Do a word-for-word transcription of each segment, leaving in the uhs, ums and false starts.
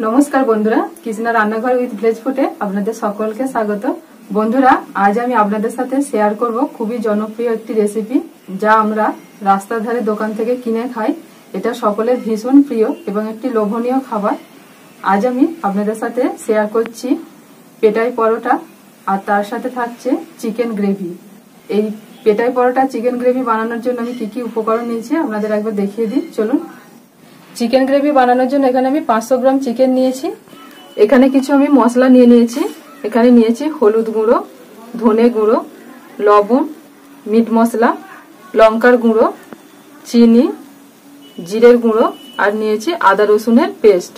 नमस्कार बंधुरा Krishna रान्नाघर with village फुडे आपनादेर सकलके स्वागत। बंधुरा आज आमी आपनादेर साथे शेयर करब खुबই जनप्रिय एकटी रेसिपि जा आमरा रास्तार धारे दोकान थेके किने खाई। एटा सकलेर भीषण प्रिय एबं एकटी लोभनीय खाबार। आज आमी आपनादेर साथे शेयर करछि पेटाई परोटा आर तार साथे थाकछे चिकेन ग्रेवी। एई पेटाई परोटा चिकेन ग्रेवी बानानोर जोन्नो आमी कि कि उपकरण नियेछि आपनादेर एकबार देखिये दिई। चलुन चिकेन ग्रेवी बनानोर जोन्नो एखाने आमी पाँचशो ग्राम चिकेन नियेछि। एखाने किछु आमी मसला निये नियेछि। एखाने नियेछि हलुद गुँड़ो, धने गुँड़ो, लवण, मीट मसला, लंकार गुँड़ो, चीनी, जिरेर गुँड़ो और नियेछि आदा रसुनेर पेस्ट।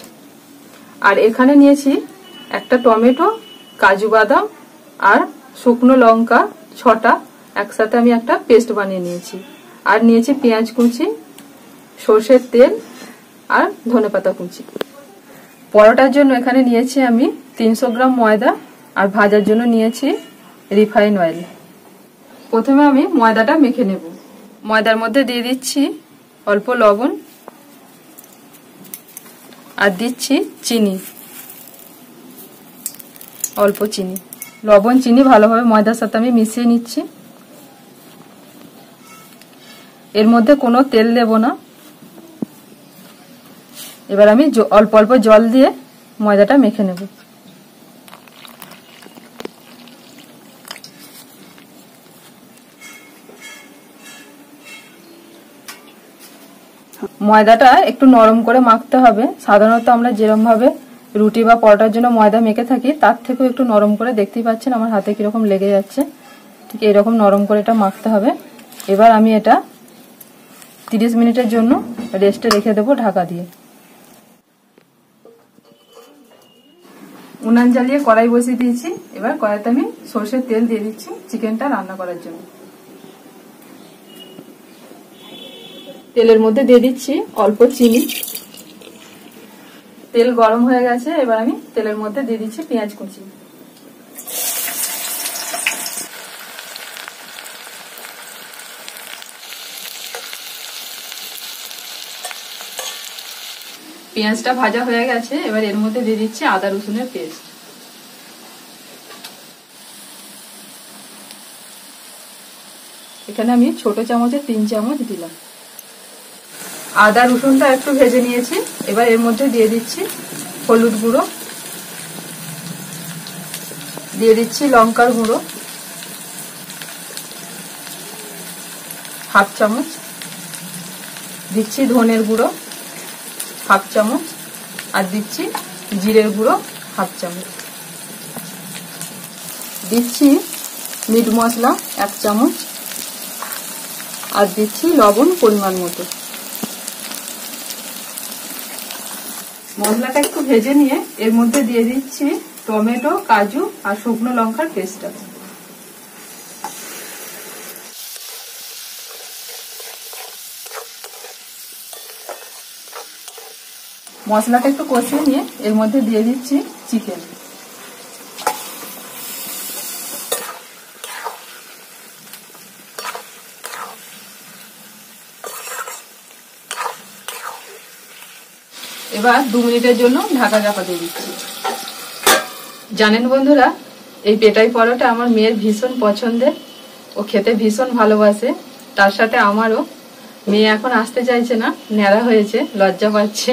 और एखाने नियेछि एकटा टमेटो, काजू बादाम और शुकनो लंका छटा एकसाथे आमी एकटा पेस्ट बानिये नियेछि। और नियेछि पेंयाज कुचि, सर्षेर तेल और धने पाता कुचि। परोटार जोन्नो एखाने नियेछि आमी तीनशो ग्राम मयदा और भाजार जोन्नो नियेछि रिफाइन अयेल। प्रथमे आमी मयदाटा मेखे नेब। मयदार मध्य दिये दिच्छि अल्प लवण और दिच्छि चीनी, अल्प चीनी। लवण चीनी भालोभाबे मयदार साथे आमी मिशिये निচ্ছি। एर मध्य कोनो तेल देব ना। এবার আমি অল্প অল্প জল দিয়ে ময়দাটা মেখে নেব। ময়দাটা একটু নরম করে মাখতে হবে। সাধারণত আমরা যেরকম ভাবে রুটি বা পরোটার জন্য ময়দা মেখে থাকি তার থেকেও একটু নরম করে, দেখতেই পাচ্ছেন আমার হাতে কি রকম লেগে যাচ্ছে, ঠিক এই রকম নরম করে এটা মাখতে হবে। এবার আমি এটা তিরিশ মিনিটের জন্য রেস্টে রেখে দেব ঢাকা দিয়ে। उनान जालिए कड़ाई बसिए दिएछि। एबार कड़ाइते आमि सर्षेर तेल दिए दिচ্ছি चिकेनटा रान्ना करार जोन्नो। तेलेर मध्य दिए दिচ্ছি अल्प चीनी। तेल गरम हये गेछे। एबार आमि तेलेर मध्य दिए दिচ্ছি पेंयाज कुचि। পেঁয়াজটা ভাজা হয়ে গেছে। এবার এর মধ্যে দিয়ে দিচ্ছি আদা রসুনের পেস্ট। এখানে আমি ছোট চামচে তিন চামচ দিলাম। আদা রসুনটা একটু ভেজে নিয়েছি। এবার এর মধ্যে দিয়ে দিচ্ছি হলুদ গুঁড়ো, দিয়ে দিচ্ছি লঙ্কার গুঁড়ো হাফ চামচ, দিচ্ছি ধনের গুঁড়ো हाफ चामच और दिच्छी जिरेर गुड़ो हाफ चामच, दिच्छी मीट मसला एक चामच और दिच्छी लवण परिमाण मतो। मसलाटा एकटु भेजे निये एर मध्य दिए दिच्छी टमेटो, काजू और शुकनो लंकार पेस्टटा। मसलाटा एकटु कषिये निये एर मध्य दिए दिচ্ছি चिकेन। এবার दो মিনিটের জন্য ঢাকা চাপা দিয়ে দিচ্ছি। জানেন বন্ধুরা, এই পেটাই পরোটা আমার মেয়ের ভীষণ পছন্দের, ও খেতে ভীষণ ভালোবাসে। তার সাথে আমারও। মেয়ে এখন আসতে চাইছে না, ন্যাড়া হয়েছে, লজ্জা পাচ্ছে,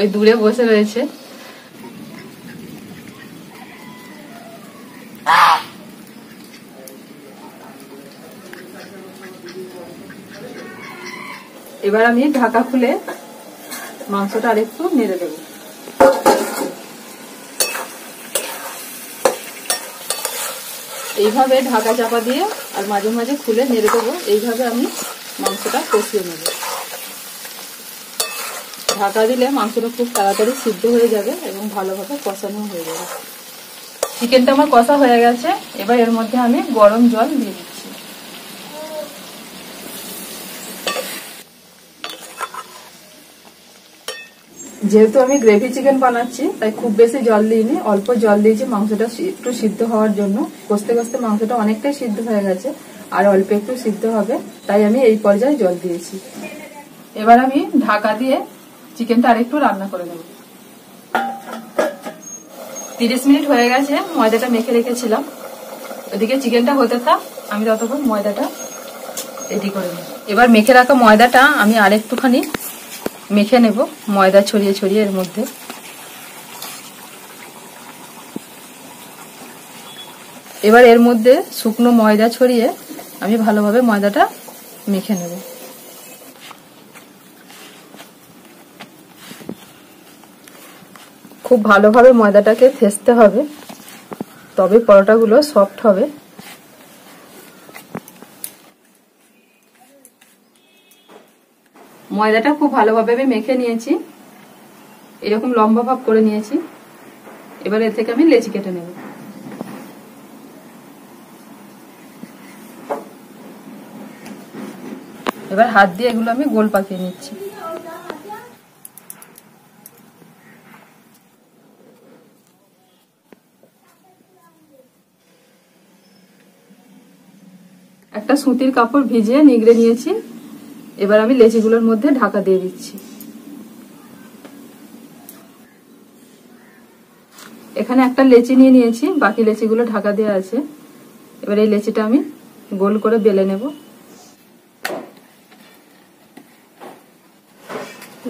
ওই দূরে বসে রয়েছে। এবার আমি ঢাকা খুলে মাংসটা আরেকটু নেড়ে দেব। এইভাবে ঢাকা চাপা দিয়ে আর মাঝে মাঝে খুলে নেড়ে দেব। এইভাবে আমি মাংসটা কষিয়ে নেব। ঢাকা দিলে মাংসটা খুব তাড়াতাড়ি সিদ্ধ হয়ে যাবে এবং ভালোভাবে কষানো হয়ে যাবে। চিকেনটা আমার কষা হয়ে গেছে। এবার এর মধ্যে আমি গরম জল দিয়ে দিচ্ছি। যেহেতু আমি গ্রেভি চিকেন বানাচ্ছি তাই খুব বেশি জল দিইনি, অল্প জল দিয়েছি মাংসটা একটু সিদ্ধ হওয়ার জন্য। কষতে কষতে মাংসটা অনেকটাই সিদ্ধ হয়ে গেছে আর অল্প একটু সিদ্ধ হবে, তাই আমি এই পর্যায়ে জল দিয়েছি। এবার আমি ঢাকা দিয়ে चिकेन टा आरेकटु रान्ना करे नेब। तीस मिनट हो गए मयदाटा मेखे रेखेছিলাম ওদিকে চিকেনটা হতে থাক আমি ততক্ষণ ময়দাটা রেডি করে নেব। এবার মেখে রাখা ময়দাটা আমি আরেকটুখানি মেখে নেব ময়দা ছড়িয়ে ছড়িয়ে এর মধ্যে। এবার এর মধ্যে শুকনো ময়দা ছড়িয়ে আমি ভালোভাবে ময়দাটা মেখে নেব। খুব ভালোভাবে ময়দাটাকে ফেস্তে হবে তবে পরোটাগুলো সফট হবে। ময়দাটা খুব ভালোভাবে আমি মেখে নিয়েছি এরকম লম্বা ভাব করে নিয়েছি। এবার এর থেকে আমি লেচি কেটে নেব। এবার হাত দিয়ে এগুলো আমি গোল পাকিয়ে নিচ্ছি। একটা সুতির কাপড় ভিজিয়ে নিগড়ে নিয়েছি। এবার আমি লেচিগুলোর মধ্যে ঢাকা দিয়ে দিচ্ছি। এখানে একটা লেচি নিয়ে নিয়েছি বাকি লেচিগুলো ঢাকা দেওয়া আছে। এবার এই লেচিটা আমি গোল করে বেলে নেব।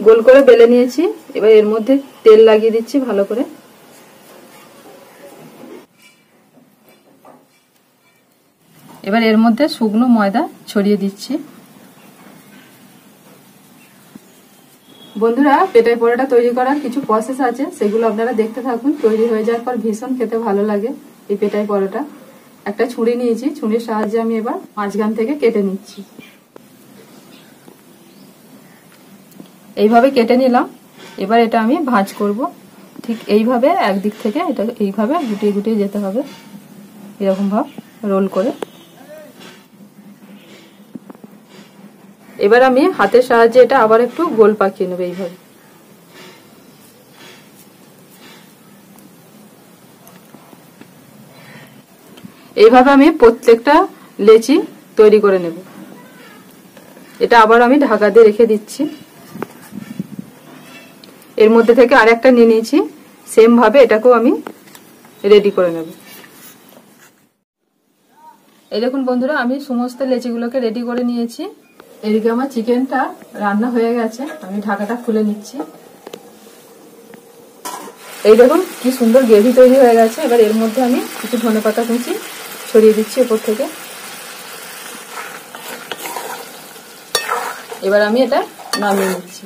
গোল করে বেলে নিয়েছি। এবার এর মধ্যে তেল লাগিয়ে দিচ্ছি ভালো করে। এবার এর মধ্যে শুকনো ময়দা ছড়িয়ে দিচ্ছি। বন্ধুরা পেটাই পরোটা তৈরি করার কিছু প্রসেস আছে সেগুলো আপনারা দেখতে থাকুন। তৈরি হয়ে যাওয়ার পর ভীষণ খেতে ভালো লাগে এই পেটাই পরোটা। একটা ছুরি নিয়েছি ছুরির সাহায্যে আমি এবার মাঝখান থেকে কেটে নিচ্ছি। এইভাবে কেটে নিলাম। এবার এটা আমি ভাঁজ করব ঠিক এইভাবে একদিক থেকে এটা এইভাবে গুটিয়ে গুটিয়ে যেতে হবে এরকম ভাব রোল করে। এবার আমি হাতের সাহায্যে এটা আবার একটু গোল পাকিয়ে নেব এইভাবে। এইভাবে আমি প্রত্যেকটা লেচি তৈরি করে নেব। এটা আবার আমি ঢাকা দিয়ে রেখে দিচ্ছি। এর মধ্যে থেকে আরেকটা নিয়ে নিয়েছি সেম ভাবে এটাকেও আমি রেডি করে নেব। এই দেখুন বন্ধুরা আমি সমস্ত লেচিগুলোকে রেডি করে নিয়েছি। এদিকে আমার চিকেনটা রান্না হয়ে গেছে। আমি ঢাকাটা খুলে নিচ্ছি। এই দেখুন কি সুন্দর গ্রেভি তৈরি হয়ে গেছে। এবার এর মধ্যে আমি কিছু ধনেপাতা কুচি ছড়িয়ে দিচ্ছি উপর থেকে। এবার আমি এটা নামিয়ে নিচ্ছি।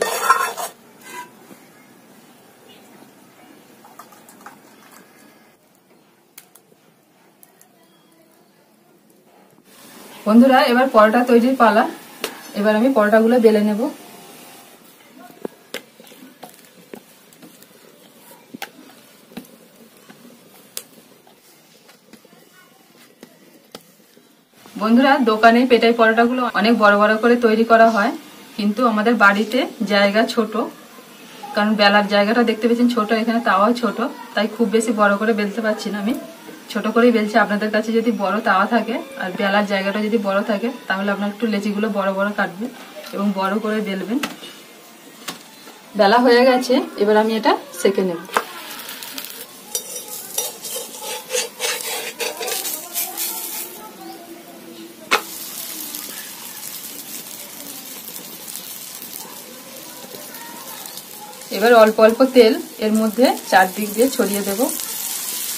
বন্ধুরা এবার পরোটা তৈরির পালা। এবার আমি পরোটাগুলো বেলে নেব। বন্ধুরা দোকানে পেটাই পরোটাগুলো অনেক বড় বড় করে তৈরি করা হয় কিন্তু আমাদের বাড়িতে জায়গা ছোট, কারণ বেলার জায়গাটা দেখতে পেয়েছেন ছোট, এখানে তাওয়া ছোট, তাই খুব বেশি বড় করে বেলতে পারছি না। আমি ছোট করেই বেলছি। আপনাদের কাছে যদি বড় তাওয়া থাকে আর বেলার জায়গাটা যদি বড় থাকে তাহলে আপনারা একটু লেচিগুলো বড় বড় কাটবেন এবং বড় করে বেলবেন। বেলা হয়ে গেছে। এবার আমি এটা সেঁকে নেব। এবার অল্প অল্প তেল এর মধ্যে চারদিক দিয়ে ছড়িয়ে দেবো।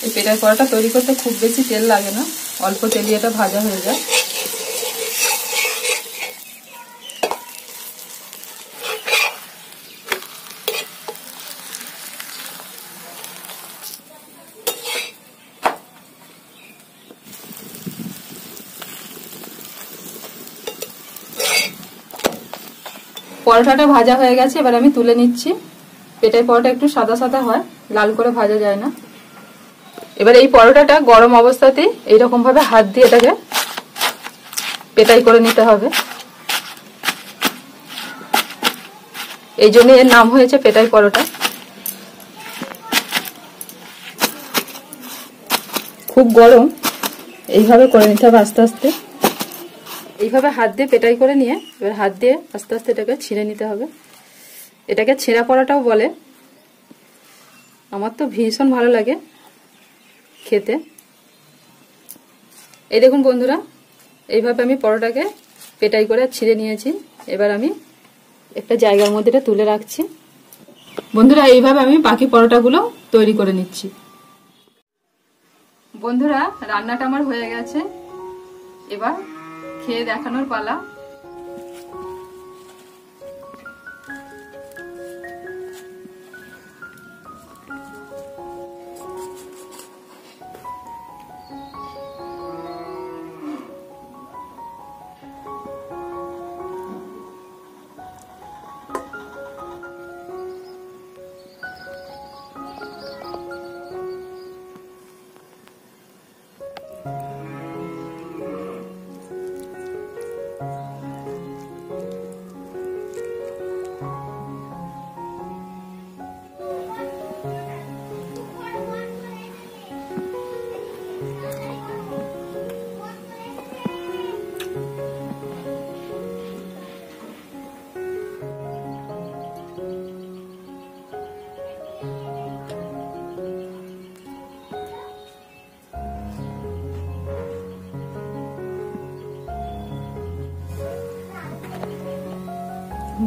এই পেটাই পরোটা তৈরি করতে খুব বেশি তেল লাগে না, অল্প তেলে এটা ভাজা হয়ে যায়। পরোটাটা ভাজা হয়ে গেছে। এবার আমি তুলে নিচ্ছি। পেটাই পরোটা একটু সাদা সাদা হয়, লাল করে ভাজা যায় না। এবার এই পরোটাটা গরম অবস্থাতেই এইরকম ভাবে হাত দিয়ে এটাকে পেটাই করে নিতে হবে। এই জন্য এর নাম হয়েছে পেটাই পরোটা। খুব গরম, এইভাবে করে নিতে হবে আস্তে আস্তে। এইভাবে হাত দিয়ে পেটাই করে নিয়ে এবার হাত দিয়ে আস্তে আস্তে এটাকে ছিঁড়ে নিতে হবে। এটাকে ছেঁড়া পরোটাও বলে। আমার তো ভীষণ ভালো লাগে। খেতে। এই দেখুন বন্ধুরা, এইভাবে আমি পরোটাকে পেটাই করে ছিঁড়ে নিয়েছি। এবার আমি একটা জায়গার মধ্যে এটা তুলে রাখছি। বন্ধুরা, এইভাবে আমি বাকি পরোটাগুলো তৈরি করে নিচ্ছি। বন্ধুরা, রান্নাটা আমার হয়ে গেছে। এবার খেয়ে দেখানোর পালা।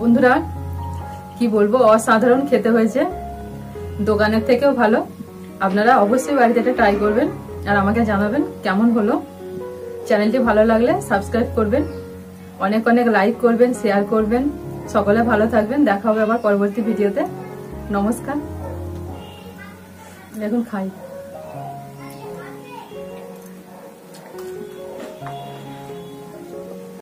বন্ধুরা, কি বলবো, অসাধারণ খেতে হয়েছে, দোকানের থেকেও ভালো। আপনারা অবশ্যই বাড়িতে এটা ট্রাই করবেন আর আমাকে জানাবেন কেমন হলো। চ্যানেলটি ভালো লাগলে সাবস্ক্রাইব করবেন, অনেক অনেক লাইক করবেন, শেয়ার করবেন। সকলে ভালো থাকবেন, দেখা হবে আবার পরবর্তী ভিডিওতে। নমস্কার। দেখুন খাই।